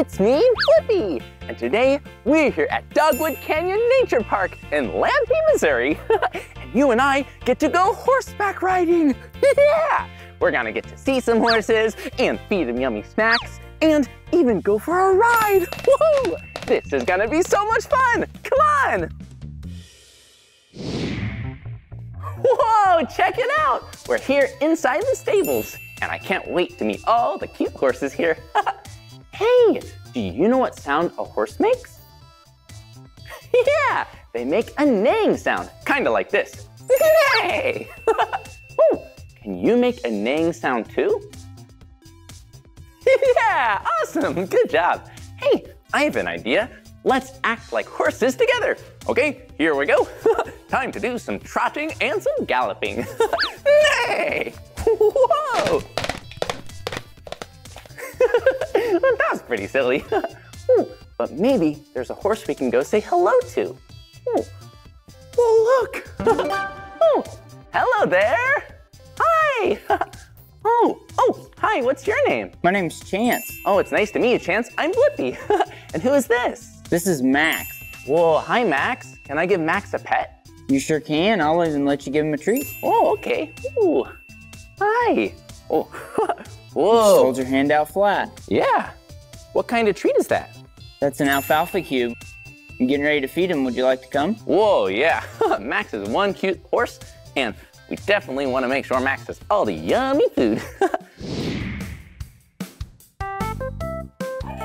It's me, Blippi, and today we're here at Dogwood Canyon Nature Park in Lampy, Missouri. And you and I get to go horseback riding. Yeah! We're gonna get to see some horses and feed them yummy snacks and even go for a ride. Woo! This is gonna be so much fun. Come on! Whoa, check it out! We're here inside the stables, and I can't wait to meet all the cute horses here. Hey, do you know what sound a horse makes? Yeah, they make a neighing sound, kind of like this. Neigh! Oh, can you make a neighing sound too? Yeah, awesome, good job. Hey, I have an idea. Let's act like horses together. Okay, here we go. Time to do some trotting and some galloping. Neigh! Whoa! That was pretty silly. Ooh, but maybe there's a horse we can go say hello to. Ooh. Oh, look! Oh, hello there! Hi! Oh, hi, what's your name? My name's Chance. Oh, it's nice to meet you, Chance. I'm Blippi. And who is this? This is Max. Whoa, hi, Max. Can I give Max a pet? You sure can. I'll even let you give him a treat. Oh, okay. Ooh. Hi. Oh, whoa. Just hold your hand out flat. Yeah. What kind of treat is that? That's an alfalfa cube. I'm getting ready to feed him. Would you like to come? Whoa, yeah. Max is one cute horse, and we definitely want to make sure Max has all the yummy food.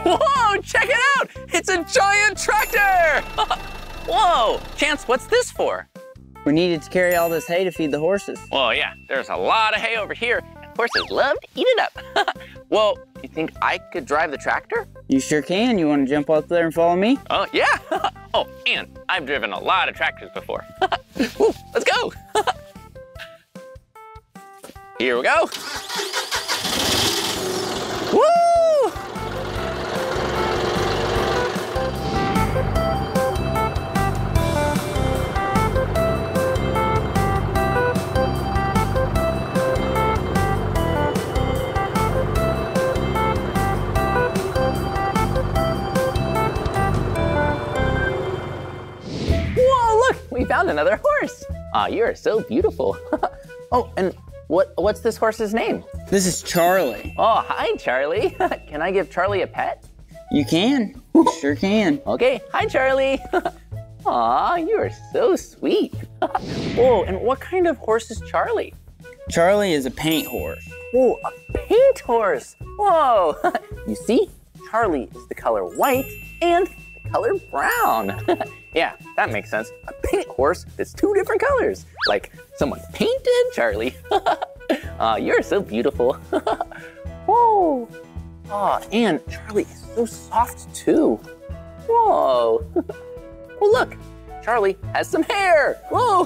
Whoa, check it out! It's a giant tractor! Whoa, Chance, what's this for? We needed to carry all this hay to feed the horses. Whoa, yeah, there's a lot of hay over here. Horses love to eat it up. Well, you think I could drive the tractor? You sure can. You want to jump up there and follow me? Oh, yeah. Oh, and I've driven a lot of tractors before. Ooh, let's go. Here we go. Woo! We found another horse. Aw, you are so beautiful. Oh, and what's this horse's name? This is Charlie. Oh, hi, Charlie. Can I give Charlie a pet? You can. You sure can. Okay, hi, Charlie. Aw, you are so sweet. Whoa, and what kind of horse is Charlie? Charlie is a paint horse. Whoa, a paint horse. Whoa. You see, Charlie is the color white and the color brown. Yeah, that makes sense. A paint horse that's two different colors. Like someone painted Charlie. You're so beautiful. Whoa. And Charlie is so soft too. Whoa. Oh, look, Charlie has some hair. Whoa.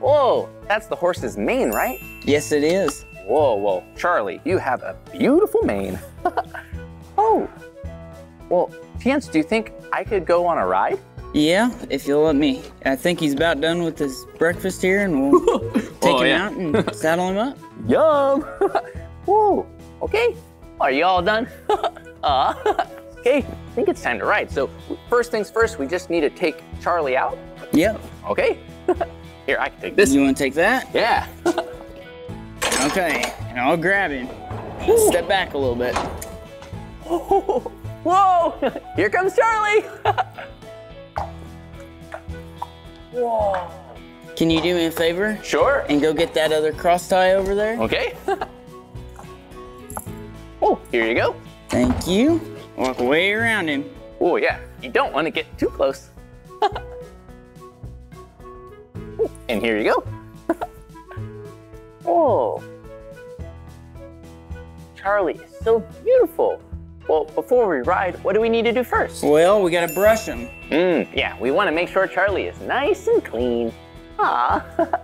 Whoa, that's the horse's mane, right? Yes, it is. Whoa, Charlie, you have a beautiful mane. Oh, well, Chance, do you think I could go on a ride? Yeah, if you'll let me. I think he's about done with his breakfast here, and we'll take him out and saddle him up. Yum! Whoa, okay. Are you all done? Okay, I think it's time to ride. So first things first, we just need to take Charlie out. Yep. Okay. Here, I can take this. You want to take that? Yeah. Okay, and I'll grab him. Ooh. Step back a little bit. Whoa, here comes Charlie. Whoa. Can you do me a favor? Sure. And go get that other cross tie over there? Okay. Oh, here you go. Thank you. Walk way around him. Oh, yeah. You don't want to get too close. Ooh, and here you go. Whoa. Charlie is so beautiful. Well, before we ride, what do we need to do first? Well, we gotta brush him. Yeah, we wanna make sure Charlie is nice and clean. Aw.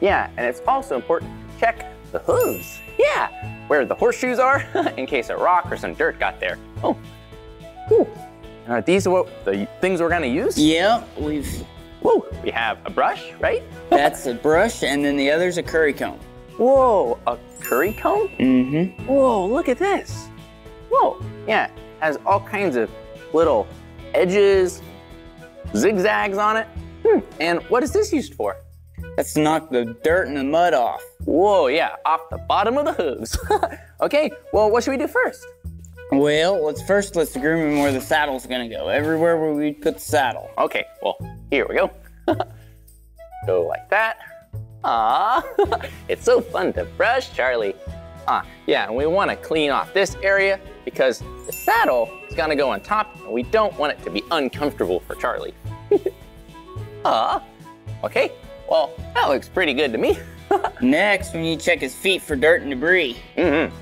Yeah, and it's also important to check the hooves. Yeah, where the horseshoes are in case a rock or some dirt got there. Oh, whew. These are what the things we're gonna use? Yeah, we have a brush, right? That's a brush, and then the other's a curry comb. Whoa, a curry comb? Mm-hmm. Whoa, look at this. Whoa, yeah, has all kinds of little edges, zigzags on it. And what is this used for? Let's knock the dirt and the mud off. Whoa, yeah, off the bottom of the hooves. Okay, well, what should we do first? Well, let's determine where the saddle's gonna go. Everywhere where we put the saddle. Okay, well, here we go. Go like that. Aww, it's so fun to brush, Charlie. Yeah, and we wanna clean off this area because the saddle is gonna go on top and we don't want it to be uncomfortable for Charlie. Okay, well, that looks pretty good to me. Next, we need to check his feet for dirt and debris. Mm-hmm.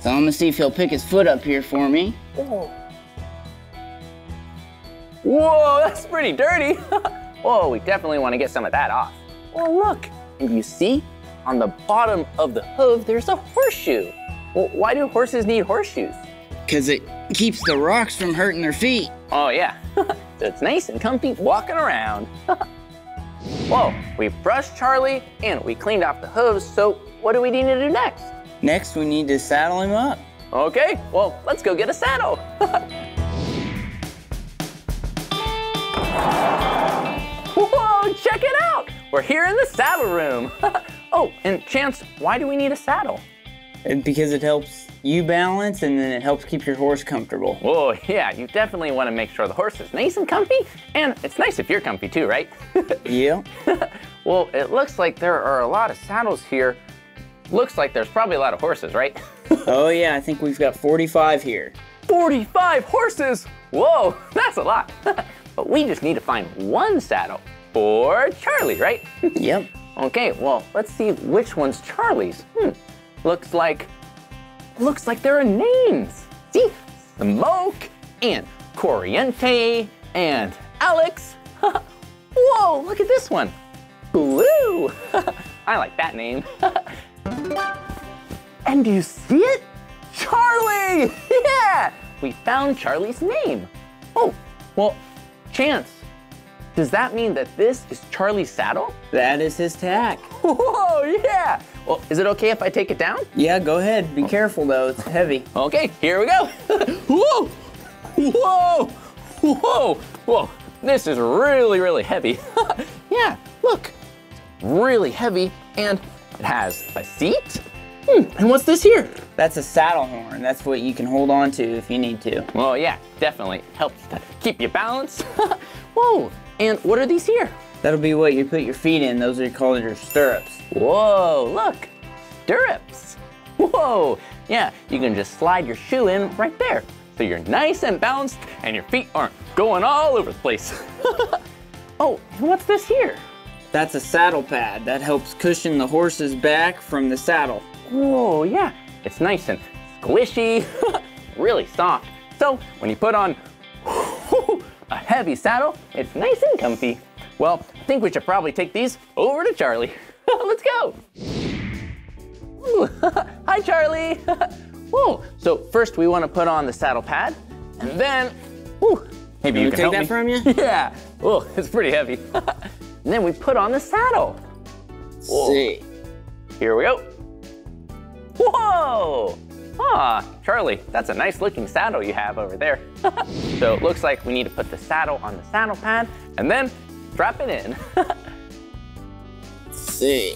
So I'm gonna see if he'll pick his foot up here for me. Whoa. Whoa, that's pretty dirty. Whoa, we definitely wanna get some of that off. Well, look, and you see? On the bottom of the hoof, there's a horseshoe. Well, why do horses need horseshoes? Because it keeps the rocks from hurting their feet. Oh, yeah. So it's nice and comfy walking around. Whoa, we brushed Charlie and we cleaned off the hooves, so what do we need to do next? Next, we need to saddle him up. Okay, well, let's go get a saddle. Whoa, check it out. We're here in the saddle room. Oh, and Chance, why do we need a saddle? Because it helps you balance and then it helps keep your horse comfortable. Whoa, yeah, you definitely want to make sure the horse is nice and comfy. And it's nice if you're comfy too, right? Yeah. Well, it looks like there are a lot of saddles here. Looks like there's probably a lot of horses, right? Oh yeah, I think we've got 45 here. 45 horses? Whoa, that's a lot. But we just need to find one saddle for Charlie, right? Yep. Okay, well, let's see which one's Charlie's. Looks like there are names. See, Smoke and Corriente and Alex. Whoa, look at this one. Blue. I like that name. And do you see it? Charlie! Yeah! We found Charlie's name. Oh, well, Chance, does that mean that this is Charlie's saddle? That is his tack. Whoa, yeah! Well, is it okay if I take it down? Yeah, go ahead. Be careful, though. It's heavy. Okay, here we go. Whoa! Whoa! Whoa! Whoa, this is really, really heavy. Yeah, look. Really heavy, and it has a seat. And what's this here? That's a saddle horn. That's what you can hold on to if you need to. Well, yeah, definitely helps to keep your balance. Whoa, and what are these here? That'll be what you put your feet in. Those are called your stirrups. Whoa, look, stirrups. Whoa, yeah, you can just slide your shoe in right there. So you're nice and balanced and your feet aren't going all over the place. Oh, and what's this here? That's a saddle pad. That helps cushion the horse's back from the saddle. Whoa, yeah. It's nice and squishy, really soft. So when you put on a heavy saddle, it's nice and comfy. Well, I think we should probably take these over to Charlie. Let's go. Ooh, hi, Charlie. Whoa, so first we want to put on the saddle pad and then, ooh, maybe you can help me. Can we take that from you? Yeah, oh, it's pretty heavy. And then we put on the saddle. Whoa. See. Here we go. Whoa! Ah, Charlie, that's a nice looking saddle you have over there. So it looks like we need to put the saddle on the saddle pad and then strap it in. Let's see.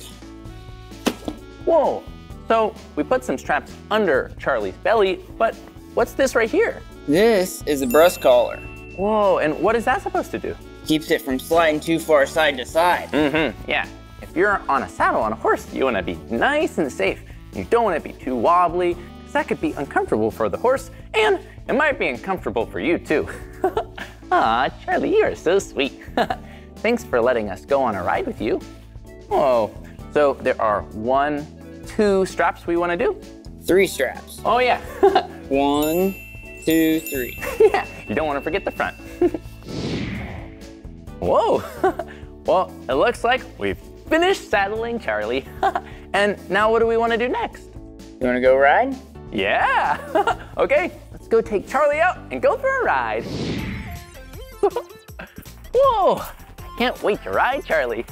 Whoa, so we put some straps under Charlie's belly, but what's this right here? This is a breast collar. Whoa, and what is that supposed to do? Keeps it from sliding too far side to side. Mm-hmm, yeah. If you're on a saddle on a horse, you wanna be nice and safe. You don't wanna be too wobbly, because that could be uncomfortable for the horse, and it might be uncomfortable for you too. Aw, Charlie, you are so sweet. Thanks for letting us go on a ride with you. Whoa, so there are 1, 2 straps we wanna do? 3 straps. Oh yeah. 1, 2, 3. Yeah, you don't wanna forget the front. Whoa, well, it looks like we've finished saddling Charlie. And now what do we want to do next? You want to go ride? Yeah, okay, let's go take Charlie out and go for a ride. Whoa, I can't wait to ride Charlie.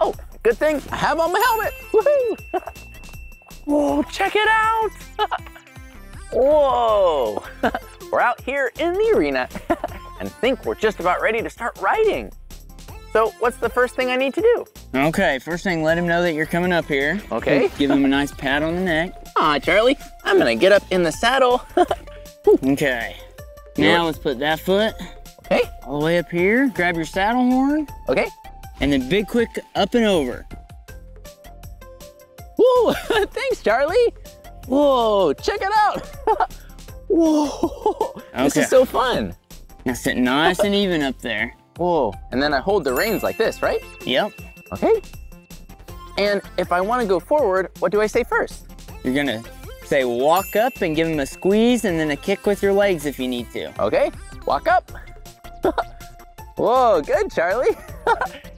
Oh, good thing I have on my helmet, woohoo. Whoa, check it out. Whoa! We're out here in the arena and think we're just about ready to start riding. So what's the first thing I need to do? Okay, first thing, let him know that you're coming up here. Okay. Give him a nice pat on the neck. Aw, Charlie, I'm gonna get up in the saddle. Okay, now let's put that foot all the way up here. Grab your saddle horn. Okay. And then big quick up and over. Whoa, thanks, Charlie. Whoa, check it out. Whoa, this is so fun. Now sit nice and even up there. Whoa, and then I hold the reins like this, right? Yep. Okay. And if I want to go forward, what do I say first? You're gonna say walk up and give him a squeeze and then a kick with your legs if you need to. Okay, walk up. Whoa, good, Charlie.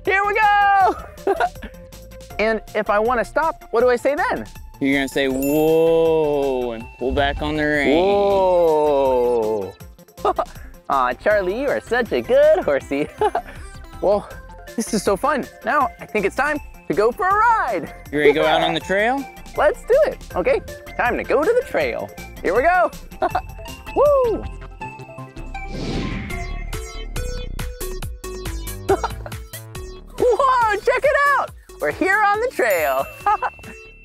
Here we go. And if I want to stop, what do I say then? You're gonna say whoa and pull back on the reins. Whoa. Aw, Charlie, you are such a good horsey. Well, this is so fun. Now I think it's time to go for a ride. You ready to go out on the trail? Let's do it. Okay, time to go to the trail. Here we go. Woo! Whoa, check it out. We're here on the trail.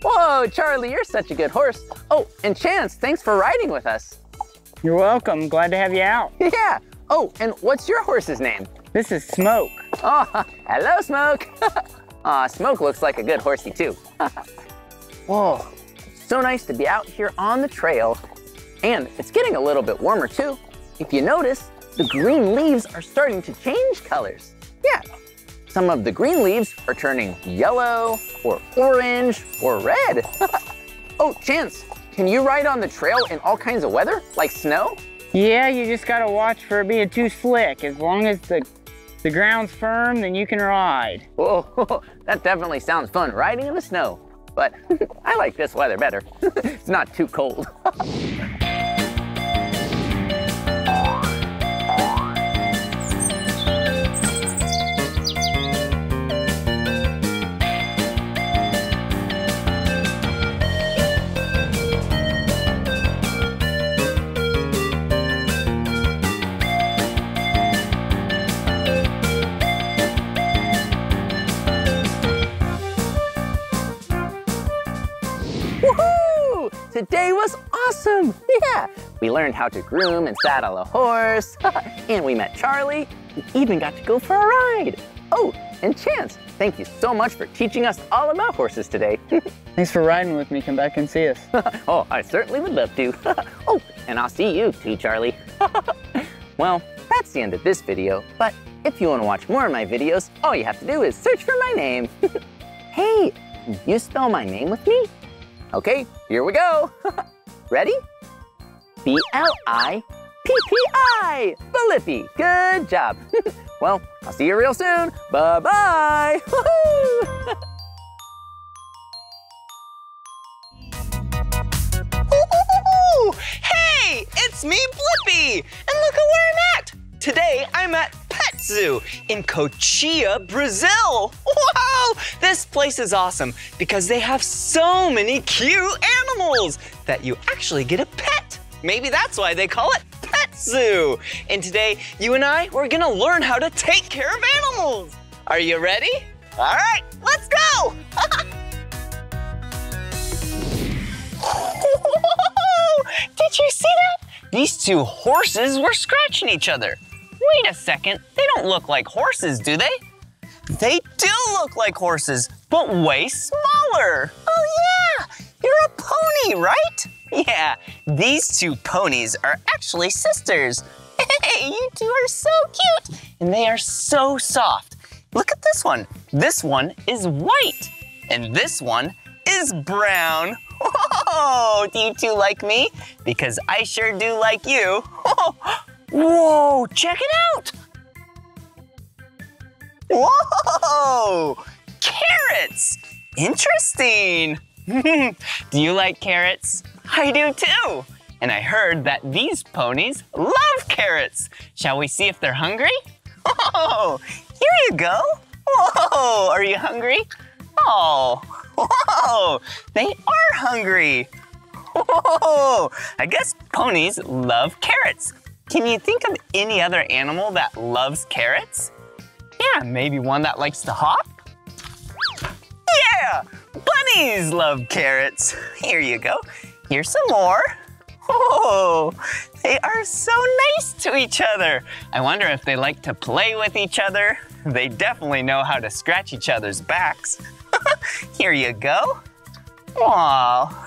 Whoa, Charlie, you're such a good horse. Oh, and Chance, thanks for riding with us. You're welcome, glad to have you out. Yeah, oh, and what's your horse's name? This is Smoke. Oh, hello, Smoke. Aw, Smoke looks like a good horsey too. Whoa, so nice to be out here on the trail. And it's getting a little bit warmer too. If you notice, the green leaves are starting to change colors. Yeah, some of the green leaves are turning yellow or orange or red. Oh, Chance. Can you ride on the trail in all kinds of weather, like snow? Yeah, you just gotta watch for it being too slick. As long as the ground's firm, then you can ride. Whoa, that definitely sounds fun, riding in the snow. But I like this weather better. It's not too cold. Today was awesome, yeah. We learned how to groom and saddle a horse, and we met Charlie. We even got to go for a ride. Oh, and Chance, thank you so much for teaching us all about horses today. Thanks for riding with me, come back and see us. Oh, I certainly would love to. Oh, and I'll see you too, Charlie. Well, that's the end of this video, but if you want to watch more of my videos, all you have to do is search for my name. Hey, you spell my name with me? Okay, here we go. Ready? B-L-I-P-P-I, Blippi. Good job. Well, I'll see you real soon. Bye-bye. Hey, it's me, Blippi. And look at where I'm at. Today, I'm at Pet Zoo in Cochia, Brazil. Wow, this place is awesome because they have so many cute animals that you actually get a pet. Maybe that's why they call it Pet Zoo. And today, you and I, we're gonna learn how to take care of animals. Are you ready? All right, let's go. Did you see that? These two horses were scratching each other. Wait a second, they don't look like horses, do they? They do look like horses, but way smaller. Oh yeah, you're a pony, right? Yeah, these two ponies are actually sisters. Hey, you two are so cute, and they are so soft. Look at this one. This one is white, and this one is brown. Whoa, do you two like me? Because I sure do like you. Whoa, check it out! Whoa, carrots! Interesting! Do you like carrots? I do too! And I heard that these ponies love carrots. Shall we see if they're hungry? Oh, here you go! Whoa, are you hungry? Oh, whoa, they are hungry! Whoa! I guess ponies love carrots. Can you think of any other animal that loves carrots? Yeah, maybe one that likes to hop? Yeah! Bunnies love carrots. Here you go. Here's some more. Oh, they are so nice to each other. I wonder if they like to play with each other. They definitely know how to scratch each other's backs. Here you go. Wow.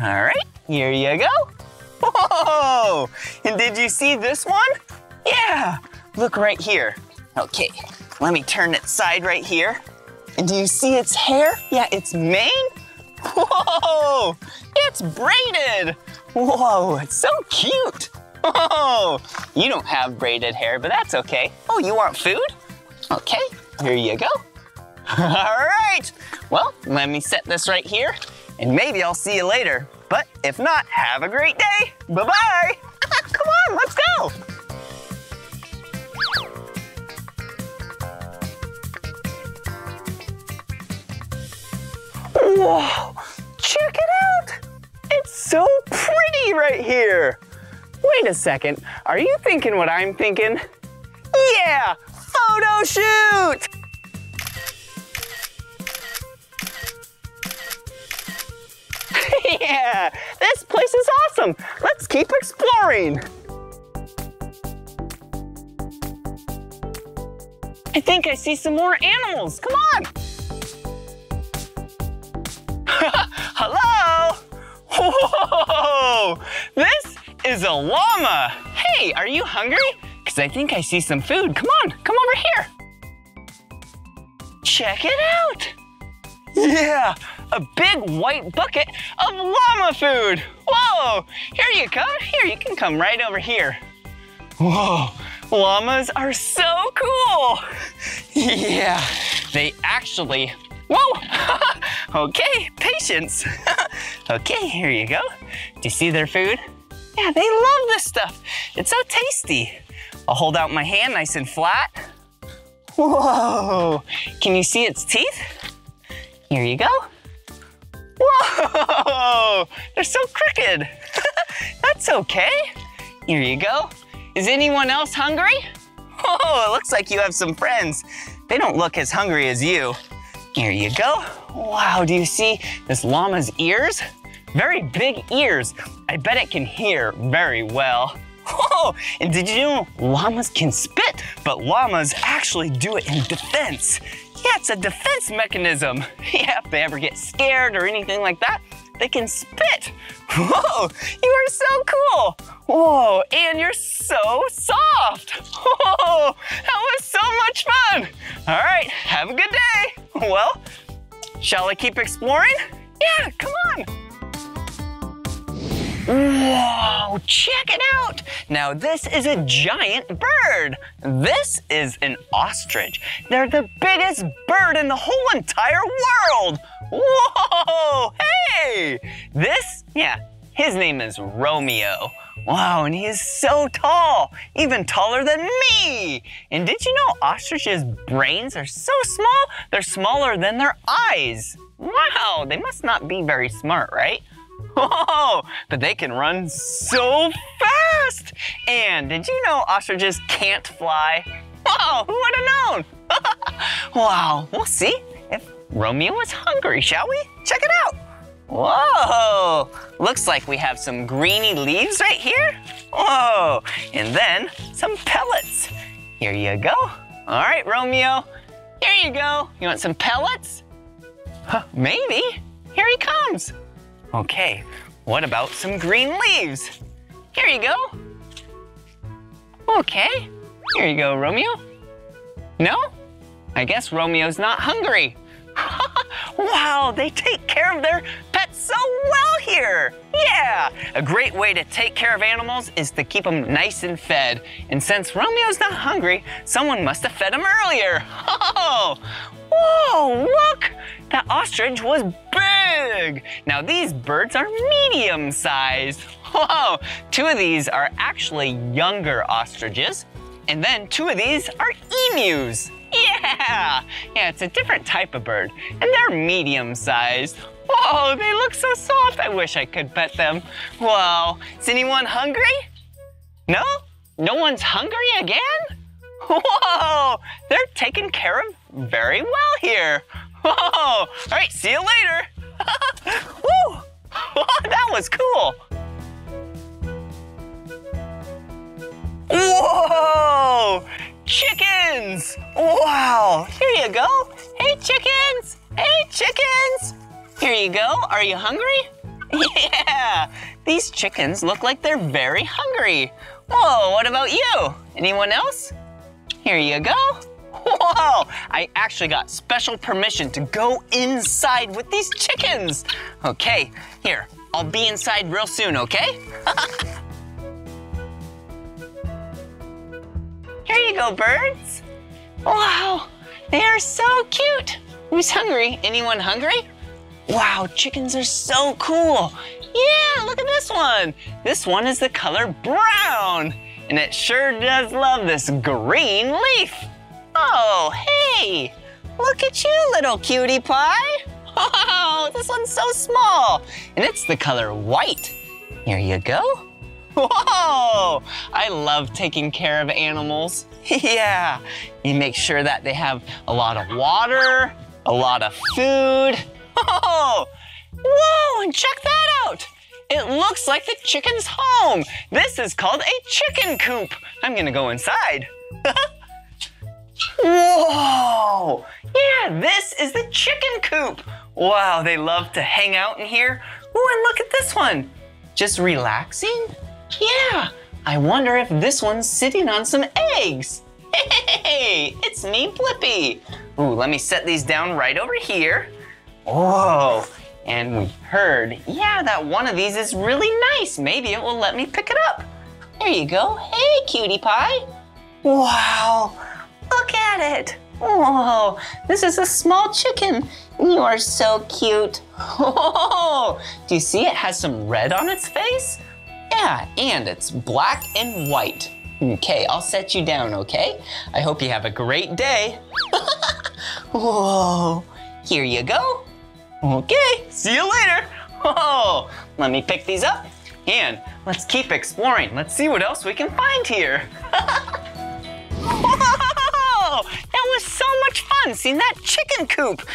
All right, here you go. Whoa! And did you see this one? Yeah, look right here. Okay, let me turn its side right here. And do you see its hair? Yeah, its mane? Whoa! It's braided! Whoa, it's so cute! Whoa! You don't have braided hair, but that's okay. Oh, you want food? Okay, here you go. All right! Well, let me set this right here, and maybe I'll see you later. But if not, have a great day! Bye-bye! Come on, let's go! Whoa, check it out! It's so pretty right here! Wait a second, are you thinking what I'm thinking? Yeah, photo shoot! Yeah, this place is awesome! Let's keep exploring! I think I see some more animals, come on! Hello! Whoa! This is a llama! Hey, are you hungry? Because I think I see some food. Come on, come over here. Check it out! Yeah, a big white bucket of llama food! Whoa! Here you come. Here, you can come right over here. Whoa, llamas are so cool! Yeah, they actually... Whoa! Okay, patience. Okay, here you go. Do you see their food? Yeah, they love this stuff. It's so tasty. I'll hold out my hand nice and flat. Whoa! Can you see its teeth? Here you go. Whoa! They're so crooked. That's okay. Here you go. Is anyone else hungry? Oh, it looks like you have some friends. They don't look as hungry as you. Here you go. Wow, do you see this llama's ears? Very big ears. I bet it can hear very well. Whoa, and did you know llamas can spit, but llamas actually do it in defense. Yeah, it's a defense mechanism. Yeah, if they ever get scared or anything like that, they can spit. Whoa, you are so cool. Whoa, and you're so soft. Whoa, that was so much fun. All right, have a good day. Well, shall I keep exploring? Yeah, come on. Whoa, check it out. Now this is a giant bird. This is an ostrich. They're the biggest bird in the whole entire world. Whoa, hey! This, yeah, his name is Romeo. Wow, and he is so tall, even taller than me. And did you know ostriches' brains are so small, they're smaller than their eyes. Wow, they must not be very smart, right? Whoa, but they can run so fast. And did you know ostriches can't fly? Whoa, who would have known? Wow, we'll see if Romeo is hungry, shall we? Check it out. Whoa, looks like we have some greeny leaves right here. Whoa, and then some pellets. Here you go. All right, Romeo, here you go. You want some pellets? Huh, maybe. Here he comes. Okay, what about some green leaves? Here you go. Okay, here you go, Romeo. No? I guess Romeo's not hungry. Wow, they take care of their pets so well here. Yeah, a great way to take care of animals is to keep them nice and fed. And since Romeo's not hungry, someone must have fed him earlier. Oh, whoa, look, that ostrich was big. Now these birds are medium sized. Whoa, two of these are actually younger ostriches. And then two of these are emus. Yeah, it's a different type of bird, and they're medium-sized. Whoa, they look so soft, I wish I could pet them. Whoa, is anyone hungry? No? No one's hungry again? Whoa, they're taken care of very well here. Whoa, all right, see you later. Woo, that was cool. Whoa, chickens. Wow, here you go. Hey, chickens. Hey, chickens. Here you go. Are you hungry? Yeah, these chickens look like they're very hungry. Whoa, what about you? Anyone else? Here you go. Whoa, I actually got special permission to go inside with these chickens. Okay, here, I'll be inside real soon, okay? Here you go, birds. Wow, they are so cute. Who's hungry? Anyone hungry? Wow, chickens are so cool. Yeah, look at this one. This one is the color brown, and it sure does love this green leaf. Oh, hey, look at you, little cutie pie. Oh, this one's so small, and it's the color white. Here you go. Whoa, I love taking care of animals. Yeah, you make sure that they have a lot of water, a lot of food. Oh, whoa, and check that out. It looks like the chicken's home. This is called a chicken coop. I'm gonna go inside. Whoa, yeah, this is the chicken coop. Wow, they love to hang out in here. Ooh, and look at this one. Just relaxing? Yeah, I wonder if this one's sitting on some eggs. Hey, it's me, Blippi. Ooh, let me set these down right over here. Whoa, and we heard, yeah, that one of these is really nice. Maybe it will let me pick it up. There you go. Hey, cutie pie. Wow, look at it. Whoa, this is a small chicken. You are so cute. Whoa, do you see it has some red on its face? Yeah, and it's black and white. Okay, I'll set you down, okay? I hope you have a great day. Whoa, here you go. Okay, see you later. Whoa, let me pick these up and let's keep exploring. Let's see what else we can find here. Whoa, that was so much fun seeing that chicken coop.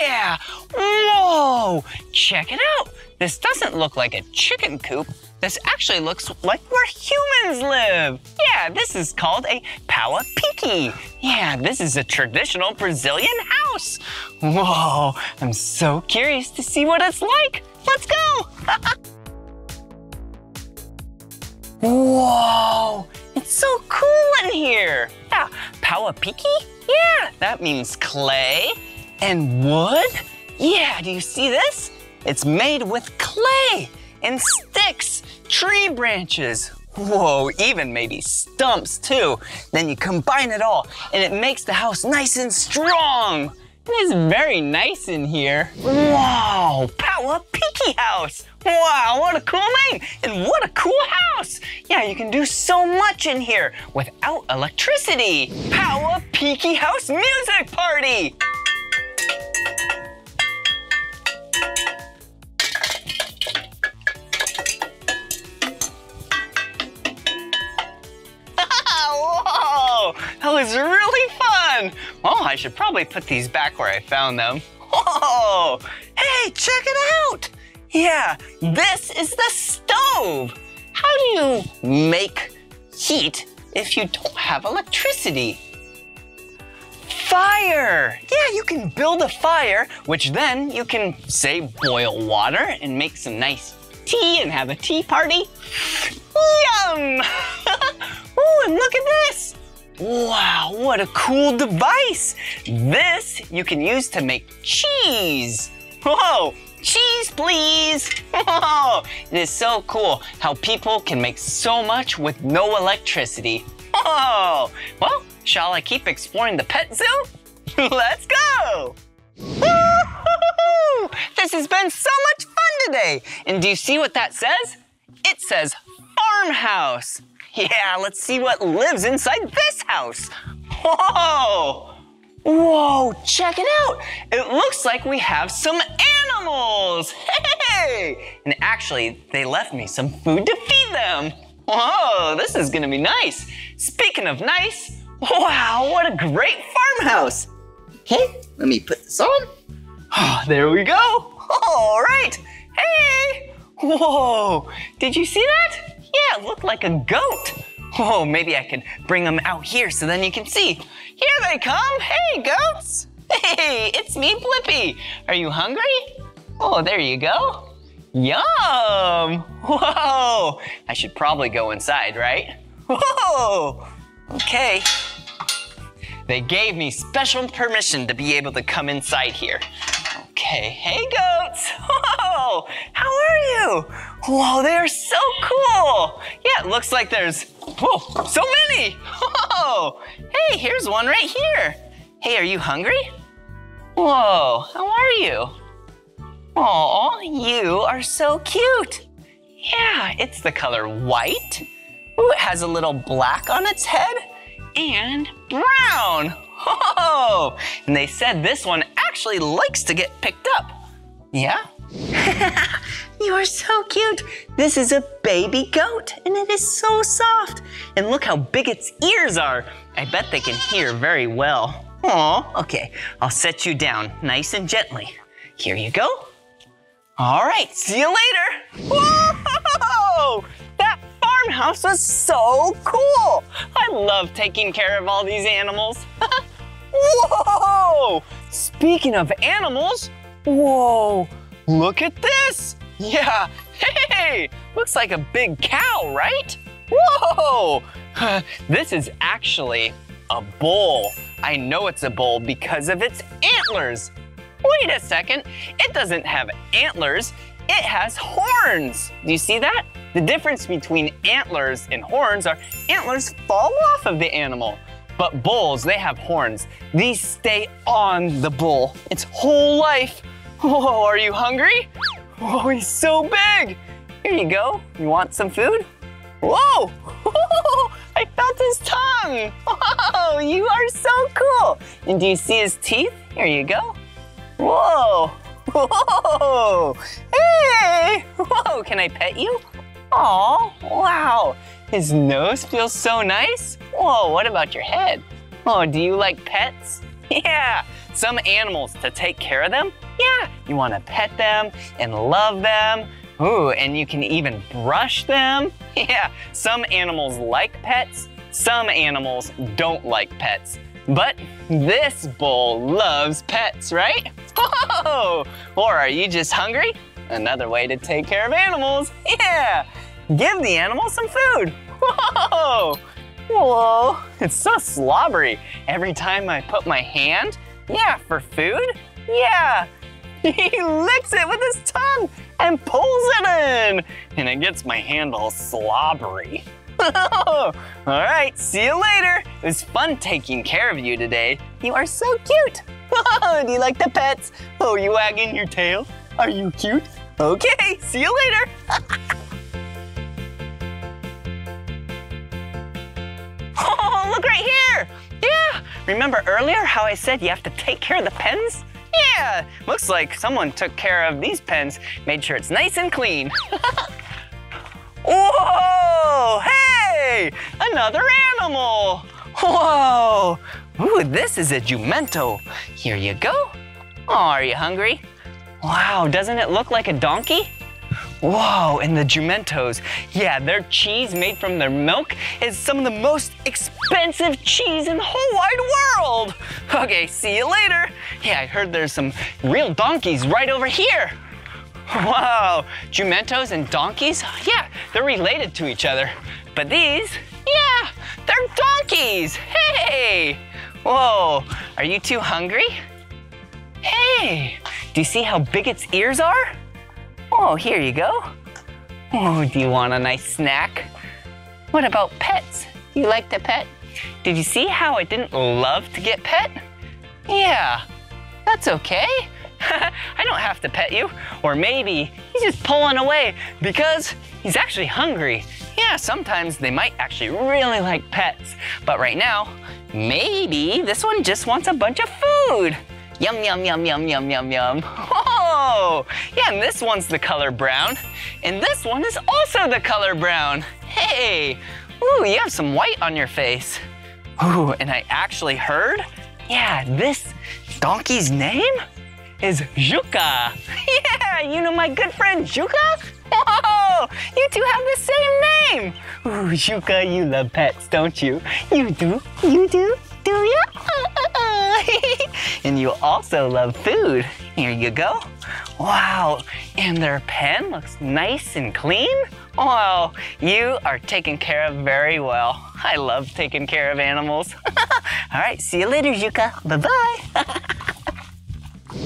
Yeah, whoa, check it out. This doesn't look like a chicken coop. This actually looks like where humans live. Yeah, this is called a pau-a-pique. Yeah, this is a traditional Brazilian house. Whoa, I'm so curious to see what it's like. Let's go. Whoa, it's so cool in here. Yeah, pau-a-pique? Yeah, that means clay and wood. Yeah, do you see this? It's made with clay and sticks, tree branches. Whoa, even maybe stumps too. Then you combine it all and it makes the house nice and strong. It is very nice in here. Wow, pau-a-pique house. Wow, what a cool name and what a cool house. Yeah, you can do so much in here without electricity. Pau-a-pique house music party. Whoa, that was really fun. Well, I should probably put these back where I found them. Whoa, hey, check it out. Yeah, this is the stove. How do you make heat if you don't have electricity? Fire. Yeah, you can build a fire, which then you can, say, boil water and make some nice tea and have a tea party. Yum! Oh, and look at this. Wow, what a cool device. This you can use to make cheese. Whoa, cheese please. Whoa, it is so cool how people can make so much with no electricity. Whoa, well, shall I keep exploring the pet zoo? Let's go. Woo-hoo-hoo-hoo! This has been so much fun today. And do you see what that says? It says farmhouse. Yeah, let's see what lives inside this house. Whoa, Whoa, check it out. It looks like we have some animals. Hey! And actually, they left me some food to feed them. Whoa, this is gonna be nice. Speaking of nice, wow, what a great farmhouse. Okay, let me put this on. Oh, there we go. All right. Hey! Whoa, did you see that? Yeah, it looked like a goat. Whoa, maybe I can bring them out here so then you can see. Here they come. Hey, goats. Hey, it's me, Blippi. Are you hungry? Oh, there you go. Yum. Whoa. I should probably go inside, right? Whoa. Okay. They gave me special permission to be able to come inside here. Okay, hey goats, whoa, how are you? Whoa, they are so cool. Yeah, it looks like there's, whoa, so many. Whoa, hey, here's one right here. Hey, are you hungry? Whoa, how are you? Aw, you are so cute. Yeah, it's the color white. Ooh, it has a little black on its head and brown. Whoa! And they said this one actually likes to get picked up. Yeah? You are so cute. This is a baby goat and it is so soft. And look how big its ears are. I bet they can hear very well. Aw, okay. I'll set you down nice and gently. Here you go. All right, see you later. Whoa! That farmhouse was so cool. I love taking care of all these animals. Whoa! Speaking of animals, whoa, look at this. Yeah, hey, looks like a big cow, right? Whoa! This is actually a bull. I know it's a bull because of its antlers. Wait a second, it doesn't have antlers, it has horns. Do you see that? The difference between antlers and horns are antlers fall off of the animal. But bulls, they have horns. These stay on the bull its whole life. Whoa, are you hungry? Whoa, he's so big. Here you go. You want some food? Whoa, I felt his tongue. Whoa, you are so cool. And do you see his teeth? Here you go. Whoa, whoa, hey. Whoa, can I pet you? Aw, wow. His nose feels so nice. Whoa, what about your head? Oh, do you like pets? Yeah, some animals, to take care of them, yeah, you want to pet them and love them. Ooh, and you can even brush them. Yeah, some animals like pets, some animals don't like pets. But this bull loves pets, right? Whoa! Or are you just hungry? Another way to take care of animals, yeah. Give the animal some food. Whoa, whoa, it's so slobbery. Every time I put my hand, yeah, for food, yeah. He licks it with his tongue and pulls it in. And it gets my hand all slobbery. All right, see you later. It was fun taking care of you today. You are so cute. Whoa, do you like the pets? Oh, you wagging your tail? Are you cute? Okay, see you later. Oh, look right here. Yeah, remember earlier how I said you have to take care of the pens? Yeah, looks like someone took care of these pens, made sure it's nice and clean. Whoa, hey, another animal. Whoa, ooh, this is a jumento. Here you go. Oh, are you hungry? Wow, doesn't it look like a donkey? Whoa, and the jumentos, yeah, their cheese made from their milk is some of the most expensive cheese in the whole wide world. Okay, see you later. Yeah, I heard there's some real donkeys right over here. Wow, jumentos and donkeys, yeah, they're related to each other. But these, yeah, they're donkeys, hey. Whoa, are you too hungry? Hey, do you see how big its ears are? Oh, here you go. Oh, do you want a nice snack? What about pets? You like to pet? Did you see how I didn't love to get pet? Yeah, that's okay. I don't have to pet you. Or maybe he's just pulling away because he's actually hungry. yeah, sometimes they might actually really like pets. But right now, maybe this one just wants a bunch of food. Yum, yum, yum, yum, yum, yum, yum. Oh, yeah, and this one's the color brown. And this one is also the color brown. Hey, ooh, you have some white on your face. Ooh, and I actually heard, yeah, this donkey's name is Juka. Yeah, you know my good friend Juka? Whoa, you two have the same name. Ooh, Juka, you love pets, don't you? You do you? And you also love food. Here you go. Wow, and their pen looks nice and clean. Wow, you are taken care of very well. I love taking care of animals. All right, see you later, Juka. Bye-bye.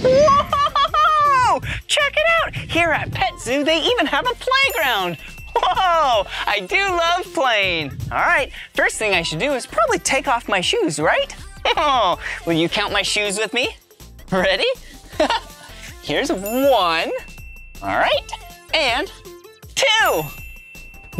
Whoa, check it out. Here at Pet Zoo, they even have a playground. Whoa, I do love playing. All right, first thing I should do is probably take off my shoes, right? Oh, will you count my shoes with me? Ready? Here's one. All right, and two.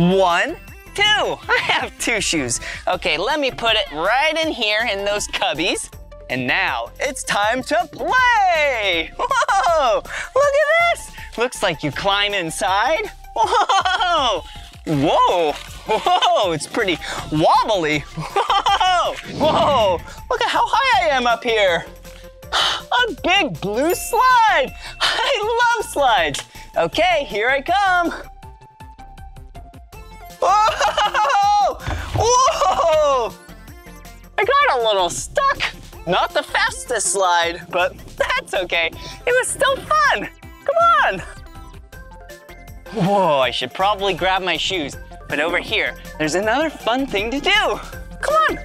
1, 2. I have two shoes. Okay, let me put it right in here in those cubbies. And now it's time to play. Whoa, look at this. Looks like you climb inside. Whoa, whoa, whoa, it's pretty wobbly. Whoa, whoa, look at how high I am up here. A big blue slide. I love slides. Okay, here I come. Whoa, whoa, I got a little stuck. Not the fastest slide, but that's okay. It was still fun. Come on. Whoa, I should probably grab my shoes. But over here, there's another fun thing to do. Come on.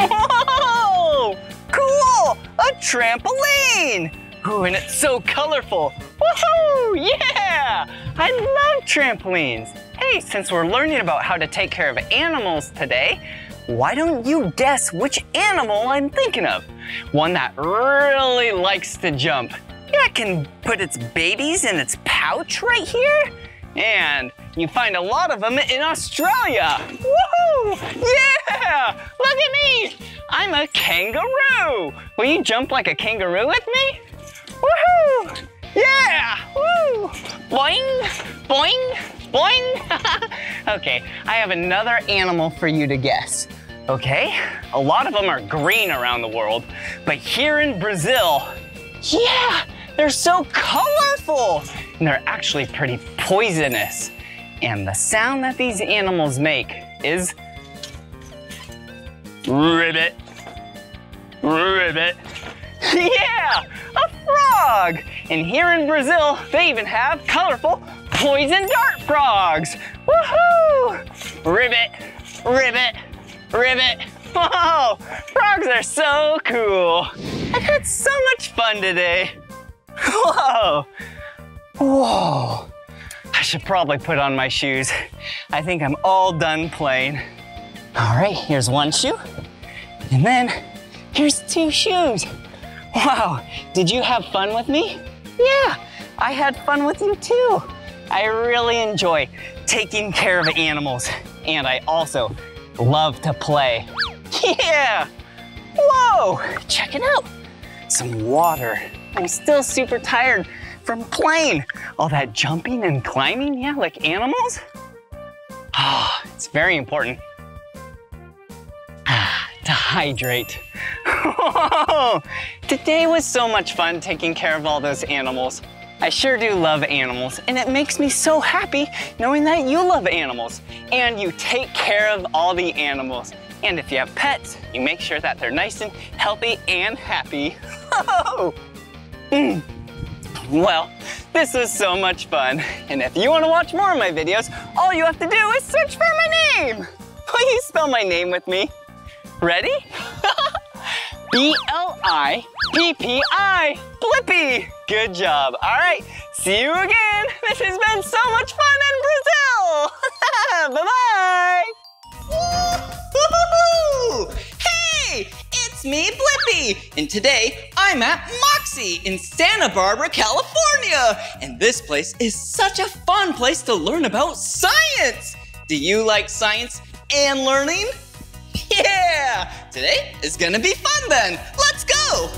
Whoa, cool, a trampoline. Ooh, and it's so colorful. Woohoo, yeah! I love trampolines. Hey, since we're learning about how to take care of animals today, why don't you guess which animal I'm thinking of? One that really likes to jump. Yeah, it can put its babies in its pouch right here. And you find a lot of them in Australia. Woohoo! Yeah! Look at me! I'm a kangaroo. Will you jump like a kangaroo with me? Woohoo! Yeah! Woo! Boing! Boing! Boing! Okay, I have another animal for you to guess. Okay, a lot of them are green around the world, but here in Brazil, yeah, they're so colorful! And they're actually pretty poisonous. And the sound that these animals make is ribbit, ribbit. Yeah, a frog! And here in Brazil, they even have colorful poison dart frogs. Woohoo! Ribbit, ribbit, ribbit. Whoa, frogs are so cool. I've had so much fun today. Whoa, whoa. I should probably put on my shoes. I think I'm all done playing. All right, here's one shoe. And then here's two shoes. Wow, did you have fun with me? Yeah, I had fun with you too. I really enjoy taking care of animals, and I also love to play. Yeah! Whoa, check it out. Some water. I'm still super tired from playing. All that jumping and climbing, yeah, like animals. Ah, it's very important to hydrate. Today was so much fun taking care of all those animals. I sure do love animals, and it makes me so happy knowing that you love animals and you take care of all the animals. And if you have pets, you make sure that they're nice and healthy and happy. Well, this was so much fun. And if you want to watch more of my videos, all you have to do is search for my name. Please spell my name with me. Ready? B-L-I-P-P-I, Blippi. Good job. All right, see you again. This has been so much fun in Brazil. Bye-bye. Hey, it's It's me, Blippi, and today I'm at Moxie in Santa Barbara, California. And this place is such a fun place to learn about science. Do you like science and learning? Yeah! Today is gonna be fun then. Let's go!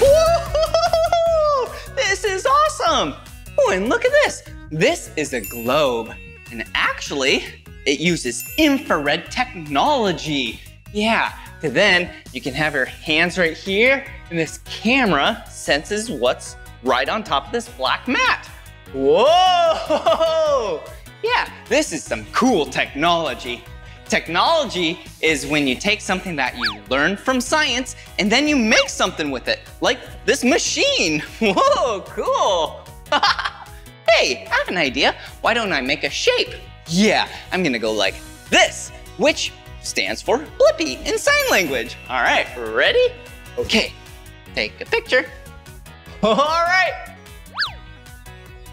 Woo-hoo-hoo-hoo! This is awesome! Oh, and look at this. This is a globe. And actually, it uses infrared technology. Yeah, so then you can have your hands right here, and this camera senses what's right on top of this black mat. Whoa! Yeah, this is some cool technology. Technology is when you take something that you learn from science and then you make something with it, like this machine. Whoa, cool. Hey, I have an idea. Why don't I make a shape? Yeah, I'm gonna go like this, which stands for Blippi in sign language. All right, ready? Okay, take a picture. All right.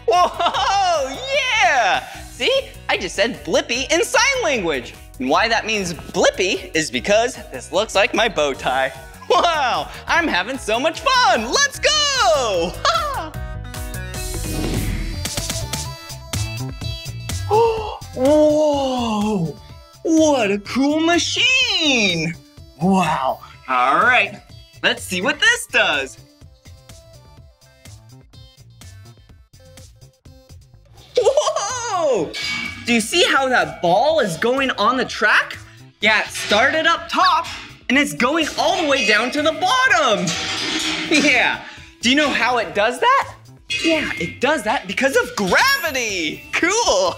Whoa, yeah. See, I just said Blippi in sign language. And why that means Blippi is because this looks like my bow tie. Wow, I'm having so much fun. Let's go. Whoa! What a cool machine! Wow! All right, let's see what this does. Whoa! Do you see how that ball is going on the track? Yeah, it started up top and it's going all the way down to the bottom. Yeah. Do you know how it does that? Yeah, it does that because of gravity. Cool.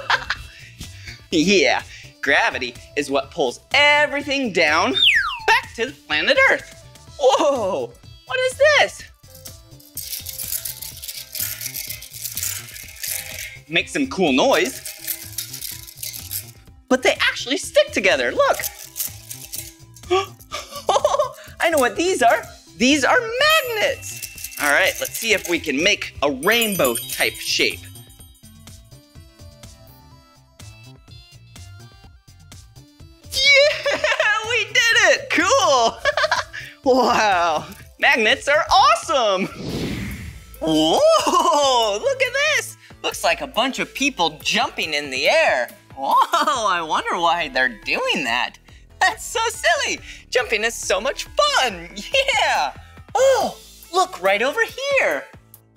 Yeah, gravity is what pulls everything down back to the planet Earth. Whoa, what is this? Makes some cool noise. But they actually stick together, look. I know what these are. These are magnets. All right, let's see if we can make a rainbow type shape. Cool! Wow, magnets are awesome! Whoa, look at this! Looks like a bunch of people jumping in the air. Whoa, I wonder why they're doing that. That's so silly! Jumping is so much fun, yeah! Oh, look right over here!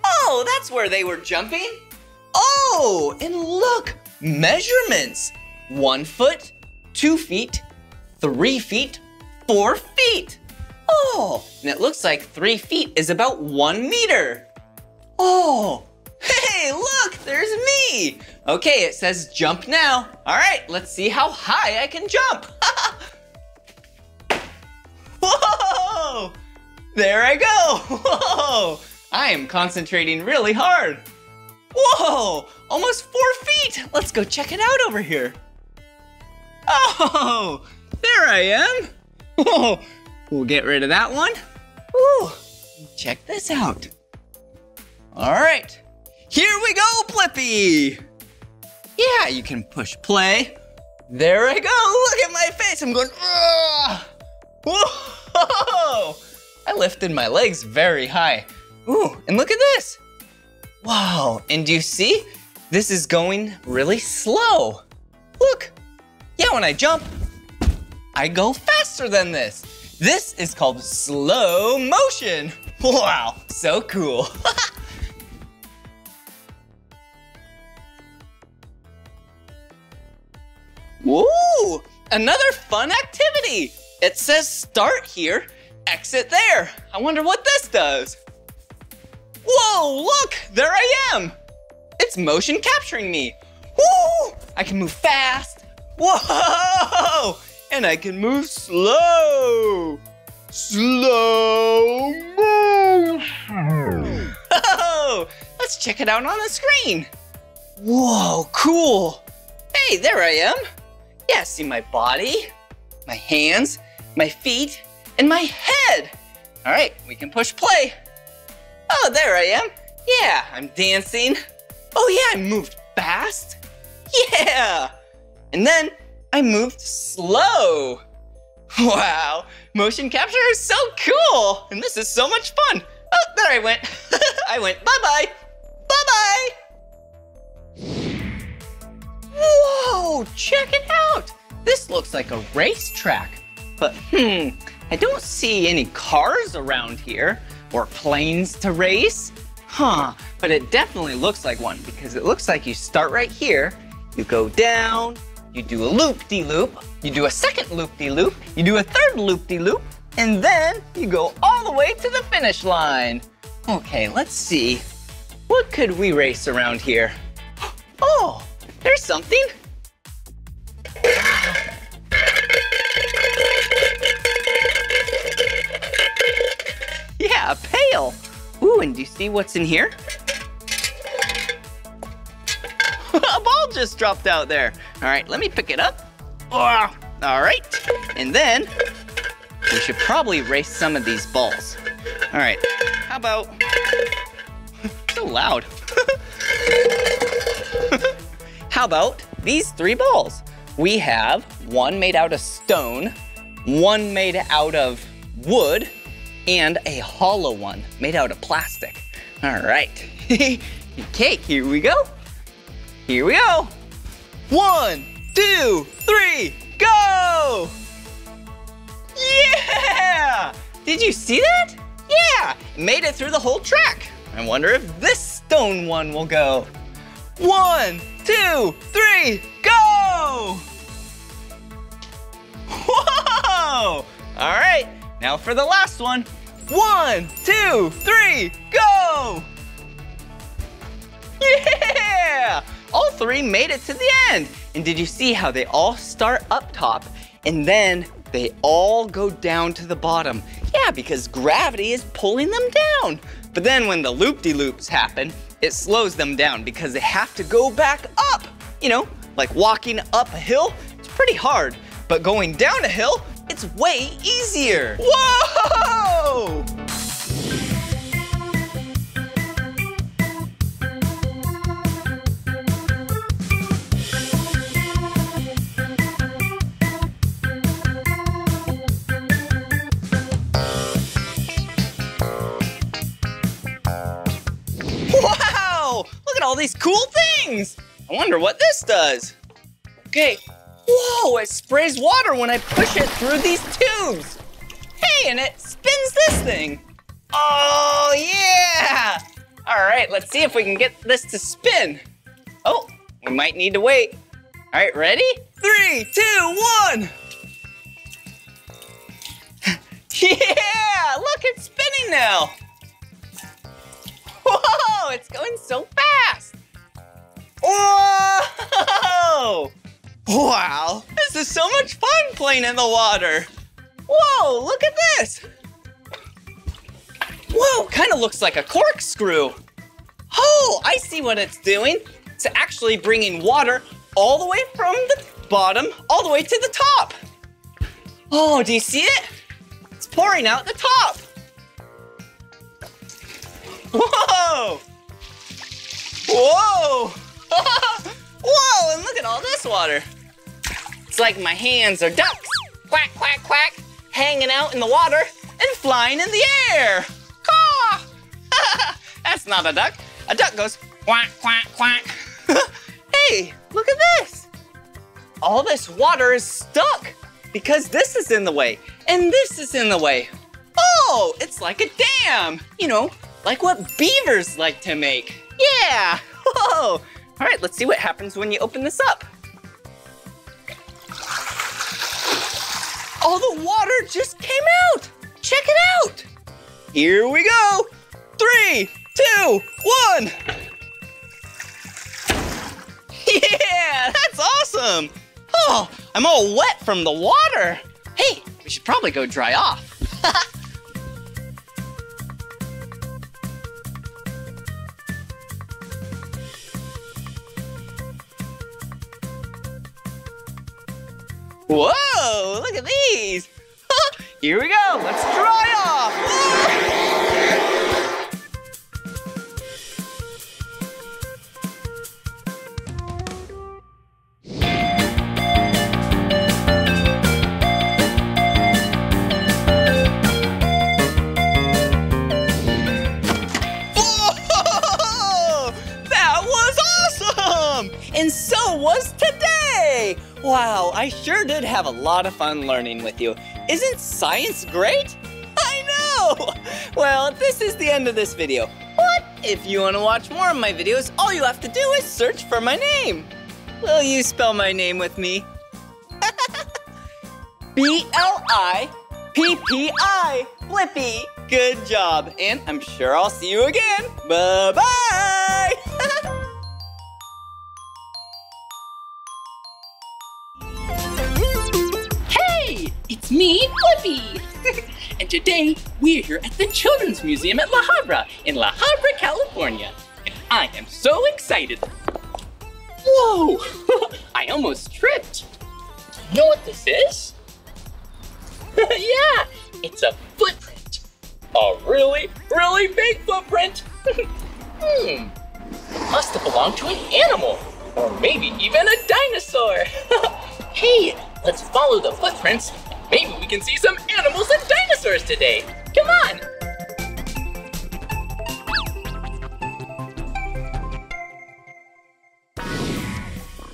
Oh, that's where they were jumping! Oh, and look! Measurements! 1 foot, 2 feet, 3 feet, 4 feet. Oh, and it looks like 3 feet is about 1 meter. Oh, hey, look, there's me. Okay, it says jump now. All right, let's see how high I can jump. Whoa, there I go. Whoa, I am concentrating really hard. Whoa, almost 4 feet. Let's go check it out over here. Oh, there I am. Whoa, we'll get rid of that one. Woo, check this out. All right, here we go, Blippi. Yeah, you can push play. There I go, look at my face, I'm going, ugh. Whoa, I lifted my legs very high. Ooh, and look at this. Wow, and do you see? This is going really slow. Look, yeah, when I jump, I go faster than this. This is called slow motion. Wow, so cool. Woo, another fun activity. It says start here, exit there. I wonder what this does. Whoa, look, there I am. It's motion capturing me. Woo, I can move fast. Whoa. And I can move slow. Slow motion. Oh, let's check it out on the screen. Whoa, cool. Hey, there I am. Yeah, see my body, my hands, my feet, and my head. All right, we can push play. Oh, there I am. Yeah, I'm dancing. Oh yeah, I moved fast? Yeah! And then I moved slow. Wow, motion capture is so cool! And this is so much fun! Oh, there I went! I went bye-bye! Bye-bye! Whoa, check it out! This looks like a racetrack. But I don't see any cars around here or planes to race. Huh, but it definitely looks like one because it looks like you start right here, you go down, you do a loop-de-loop, you do a second loop-de-loop, you do a third loop-de-loop, and then you go all the way to the finish line. Okay, let's see. What could we race around here? Oh, there's something. Yeah, a pail. Ooh, and do you see what's in here? A ball just dropped out there. All right, let me pick it up. All right, and then we should probably race some of these balls. All right, how about, so loud. How about these three balls? We have one made out of stone, one made out of wood, and a hollow one made out of plastic. All right. Okay, here we go. Here we go. 1, 2, 3, go! Yeah! Did you see that? Yeah, it made it through the whole track. I wonder if this stone one will go. 1, 2, 3, go! Whoa! All right, now for the last one. 1, 2, 3, go! Yeah! All three made it to the end. And did you see how they all start up top and then they all go down to the bottom? Yeah, because gravity is pulling them down. But then when the loop-de-loops happen, it slows them down because they have to go back up. You know, like walking up a hill, it's pretty hard. But going down a hill, it's way easier. Whoa! All these cool things. I wonder what this does. Okay, whoa, it sprays water when I push it through these tubes. Hey, and it spins this thing. Oh, yeah. All right, let's see if we can get this to spin. Oh, we might need to wait. All right, ready? 3, 2, 1. Yeah, look, it's spinning now. Whoa, it's going so fast. Whoa! Wow, this is so much fun playing in the water. Whoa, look at this. Whoa, kind of looks like a corkscrew. Oh, I see what it's doing. It's actually bringing water all the way from the bottom all the way to the top. Oh, do you see it? It's pouring out the top. Whoa! Whoa! Whoa, and look at all this water. It's like my hands are ducks. Quack, quack, quack. Hanging out in the water and flying in the air. Caw! That's not a duck. A duck goes quack, quack, quack. Hey, look at this. All this water is stuck because this is in the way and this is in the way. Oh, it's like a dam, you know, like what beavers like to make. Yeah, whoa. All right, let's see what happens when you open this up. All the water just came out. Check it out. Here we go. 3, 2, 1. Yeah, that's awesome. Oh, I'm all wet from the water. Hey, we should probably go dry off. Whoa, look at these. Here we go, let's dry off. I sure did have a lot of fun learning with you. Isn't science great? I know! Well, this is the end of this video. But if you want to watch more of my videos, all you have to do is search for my name. Will you spell my name with me? B-L-I-P-P-I, Blippi. Good job, and I'm sure I'll see you again. Bye-bye! Hey, it's me, Blippi. And today, we're here at the Children's Museum at La Habra in La Habra, California. And I am so excited. Whoa, I almost tripped. You know what this is? Yeah, it's a footprint. A really, really big footprint. Must have belonged to an animal, or maybe even a dinosaur. Hey, let's follow the footprints. Maybe we can see some animals and dinosaurs today. Come on.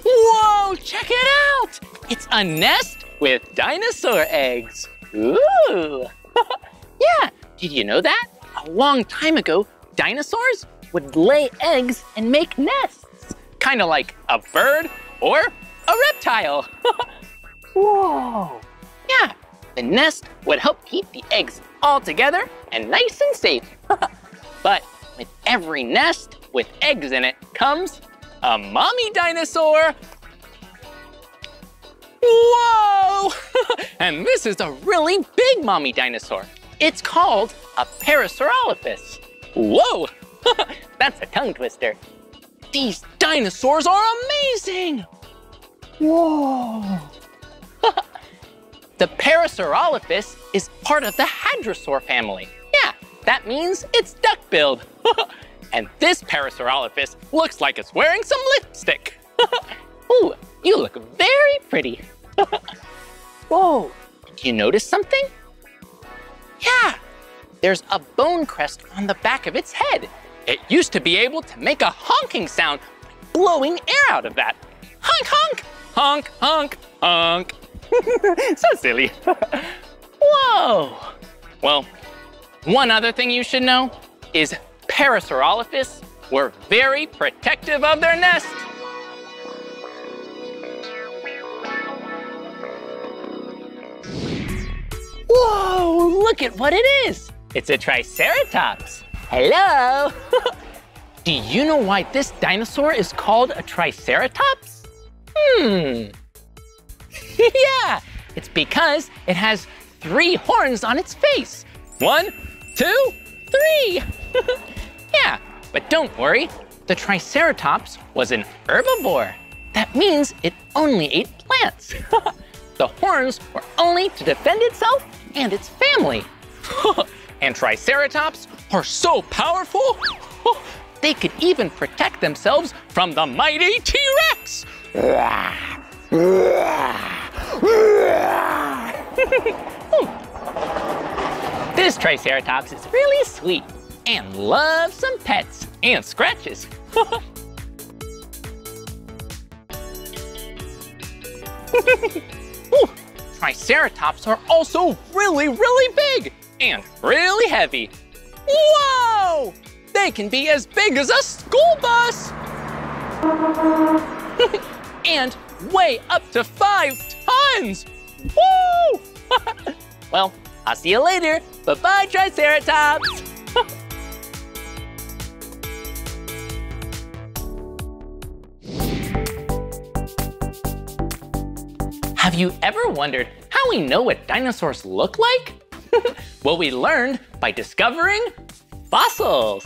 Whoa, check it out. It's a nest with dinosaur eggs. Ooh. Yeah, did you know that? A long time ago, dinosaurs would lay eggs and make nests. Kind of like a bird or a reptile. Whoa. Yeah, the nest would help keep the eggs all together and nice and safe. But with every nest with eggs in it comes a mommy dinosaur. Whoa! And this is a really big mommy dinosaur. It's called a Parasaurolophus. Whoa! That's a tongue twister. These dinosaurs are amazing! Whoa! The Parasaurolophus is part of the Hadrosaur family. Yeah, that means it's duck-billed. And this Parasaurolophus looks like it's wearing some lipstick. Ooh, you look very pretty. Whoa, did you notice something? Yeah, there's a bone crest on the back of its head. It used to be able to make a honking sound, blowing air out of that. Honk, honk, honk, honk, honk. So silly. Whoa. Well, one other thing you should know is Parasaurolophus were very protective of their nest. Whoa, look at what it is. It's a Triceratops. Hello. Do you know why this dinosaur is called a Triceratops? Yeah, it's because it has 3 horns on its face. 1, 2, 3. Yeah, but don't worry. The Triceratops was an herbivore. That means it only ate plants. The horns were only to defend itself and its family. And Triceratops are so powerful, they could even protect themselves from the mighty T-Rex. This Triceratops is really sweet and loves some pets and scratches. Ooh, Triceratops are also really, really big and really heavy. Whoa! They can be as big as a school bus. And weigh up to 5 tons. Woo! Well, I'll see you later. Bye-bye, Triceratops. Have you ever wondered how we know what dinosaurs look like? Well, we learned by discovering fossils.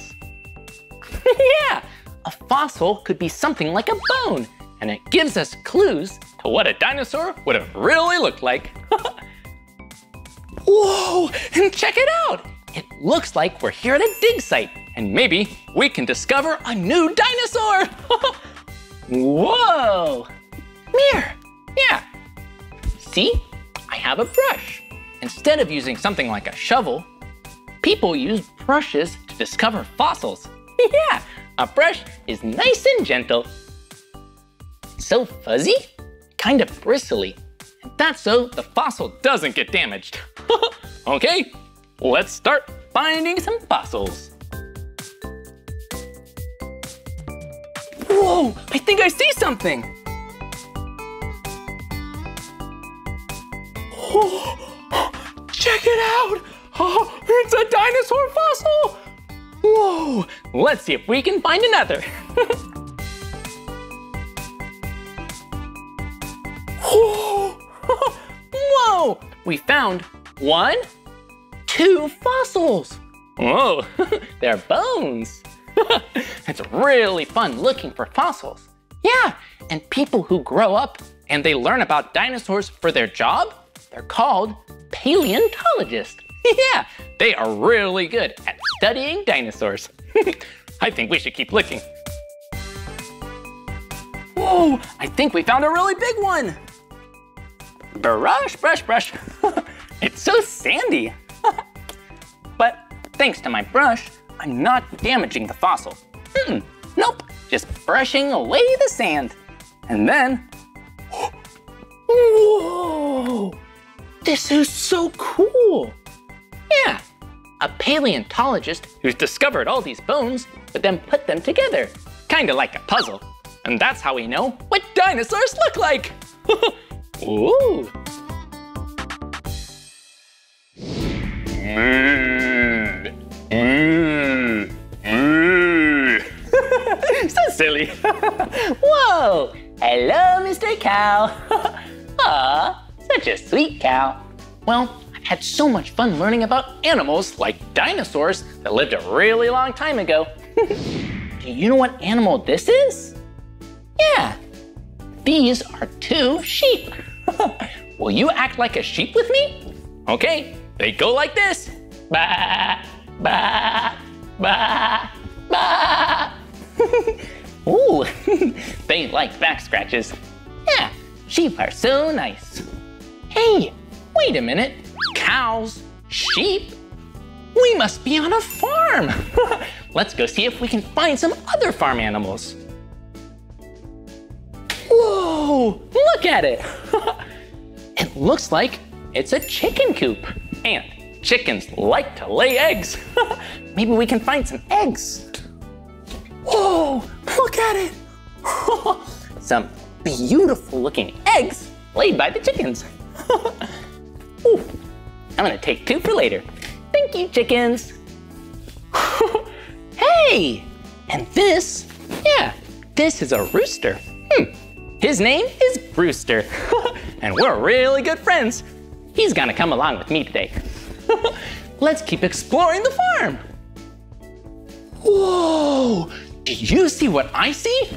Yeah, a fossil could be something like a bone, and it gives us clues to what a dinosaur would have really looked like. Whoa, and check it out. It looks like we're here at a dig site, and maybe we can discover a new dinosaur. Whoa. Come here. Yeah. See, I have a brush. Instead of using something like a shovel, people use brushes to discover fossils. Yeah, a brush is nice and gentle. So fuzzy, kind of bristly, That's so the fossil doesn't get damaged. Okay, let's start finding some fossils. Whoa, I think I see something. Oh, check it out. Oh, it's a dinosaur fossil. Whoa, let's see if we can find another. Whoa. Whoa, we found 1, 2 fossils. Whoa, they're bones. It's really fun looking for fossils. Yeah, and people who grow up and they learn about dinosaurs for their job, they're called paleontologists. Yeah, they are really good at studying dinosaurs. I think we should keep looking. Whoa, I think we found a really big one. Brush, brush, brush. It's so sandy. But thanks to my brush, I'm not damaging the fossil. Nope, just brushing away the sand. And then, whoa, this is so cool. Yeah, a paleontologist who's discovered all these bones, but then put them together, kind of like a puzzle. And that's how we know what dinosaurs look like. Ooh. So silly. Whoa, hello, Mr. Cow. Aw, such a sweet cow. Well, I've had so much fun learning about animals like dinosaurs that lived a really long time ago. Do you know what animal this is? Yeah, these are 2 sheep. Will you act like a sheep with me? Okay, they go like this. Ba, ba, ba, ba. Ooh, they like back scratches. Yeah, sheep are so nice. Hey, wait a minute. Cows, sheep? We must be on a farm. Let's go see if we can find some other farm animals. Whoa, look at it. It looks like it's a chicken coop. And chickens like to lay eggs. Maybe we can find some eggs. Whoa, look at it. Some beautiful looking eggs laid by the chickens. Ooh, I'm gonna take 2 for later. Thank you, chickens. Hey, and this, yeah, this is a rooster. His name is Brewster, and we're really good friends. He's gonna come along with me today. Let's keep exploring the farm. Whoa, do you see what I see?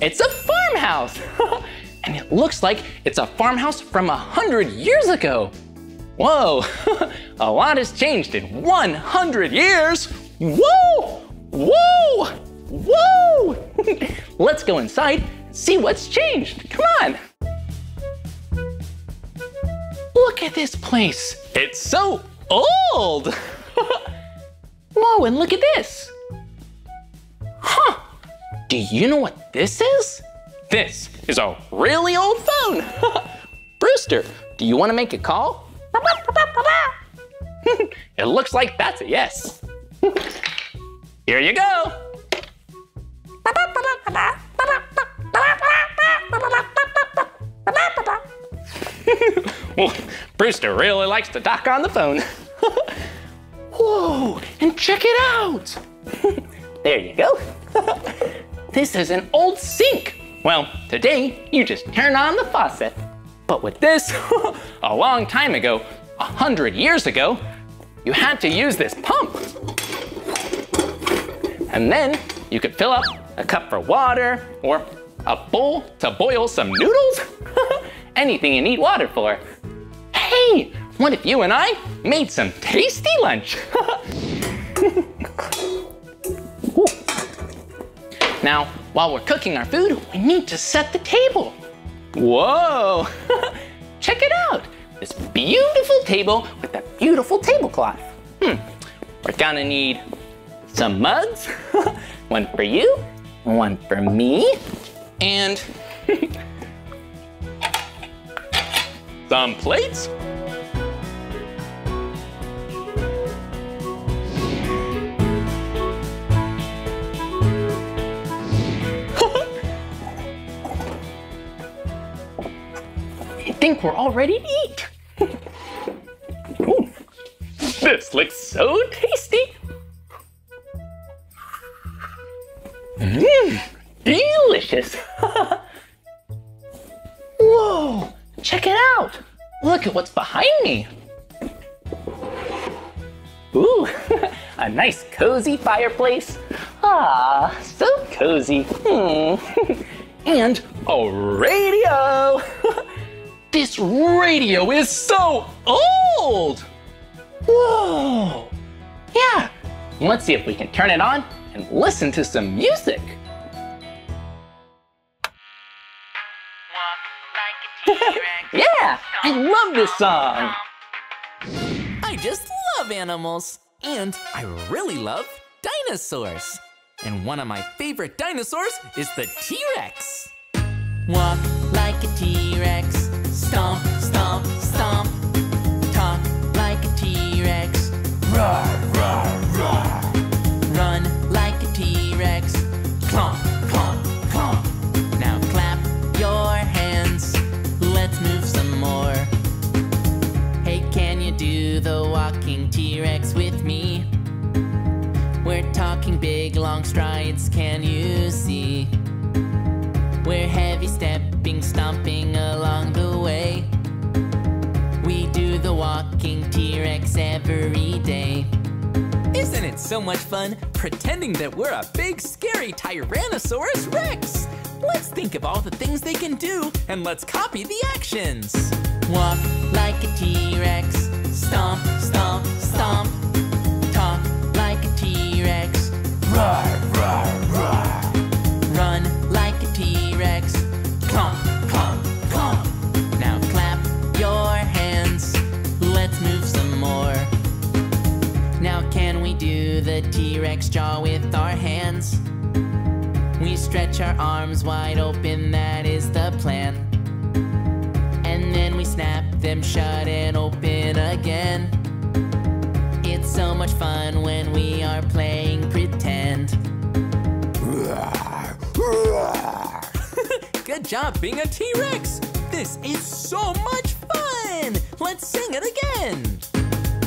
It's a farmhouse. And it looks like it's a farmhouse from 100 years ago. Whoa, a lot has changed in 100 years. Whoa, whoa, whoa. Let's go inside. See what's changed, come on. Look at this place, it's so old. Whoa, and look at this. Huh, do you know what this is? This is a really old phone. Brewster, do you want to make a call? It looks like that's a yes. Here you go. Well, Brewster really likes to talk on the phone. Whoa, and check it out. There you go. This is an old sink. Well, today you just turn on the faucet. But with this, a long time ago, 100 years ago, you had to use this pump. And then you could fill up a cup for water or a bowl to boil some noodles. Anything you need water for. Hey, what if you and I made some tasty lunch? Now, while we're cooking our food, we need to set the table. Whoa, check it out. This beautiful table with a beautiful tablecloth. We're gonna need some mugs. One for you, one for me, and Some plates? I think we're all ready to eat. Ooh, this looks so tasty. Mmm, delicious. Whoa, check it out. Look at what's behind me. Ooh, a nice cozy fireplace. Ah, so cozy. Hmm. And a radio. This radio is so old. Whoa. Yeah, let's see if we can turn it on and listen to some music. Yeah, I love this song. I just love animals. And I really love dinosaurs. And one of my favorite dinosaurs is the T-Rex. Walk like a T-Rex. Stomp, stomp, stomp. Talk like a T-Rex. Roar, roar, roar. Run like a T-Rex. Clomp, clomp, clomp. Now clap your hands. Let's move some more. Hey, can you do the walking T-Rex with me? We're talking big, long strides, can you see? We're heavy stepping, stomping along the way. We do the walking T-Rex every day. Isn't it so much fun pretending that we're a big, scary Tyrannosaurus Rex? Let's think of all the things they can do, and let's copy the actions. Walk like a T-Rex. Stomp, stomp, stomp. Talk like a T-Rex. Roar, roar, roar. Run like a T-Rex. Clomp, clomp, clomp. Now clap your hands. Let's move some more. Now can we do the T-Rex jaw with our hands? We stretch our arms wide open, that is the plan. And then we snap them shut and open again. It's so much fun when we are playing pretend. Good job being a T-Rex! This is so much fun! Let's sing it again!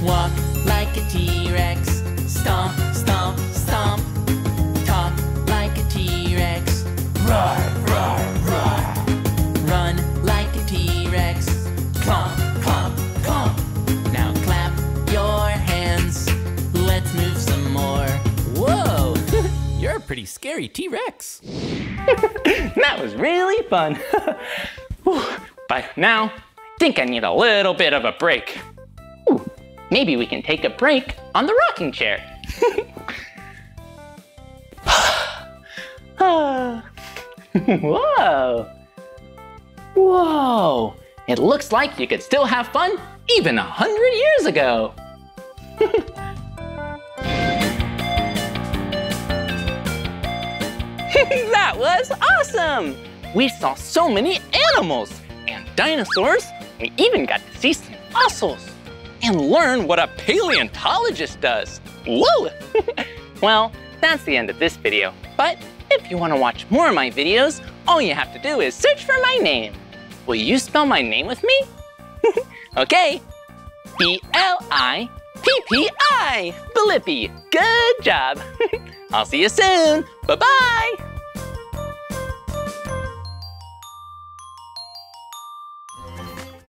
Walk like a T-Rex. Stomp, stomp, stomp. Talk like a T-Rex. Roar, roar, roar. Run like a T-Rex. Clomp, clomp, clomp. Now clap your hands. Let's move some more. Whoa! You're a pretty scary T-Rex. That was really fun. But now, I think I need a little bit of a break. Ooh, maybe we can take a break on the rocking chair. Whoa! Whoa! It looks like you could still have fun even 100 years ago. That was awesome! We saw so many animals and dinosaurs. We even got to see some fossils and learn what a paleontologist does. Whoa! Well, that's the end of this video, but if you want to watch more of my videos, all you have to do is search for my name. Will you spell my name with me? Okay. B-L-I-P-P-I. Blippi. Good job. I'll see you soon. Bye-bye.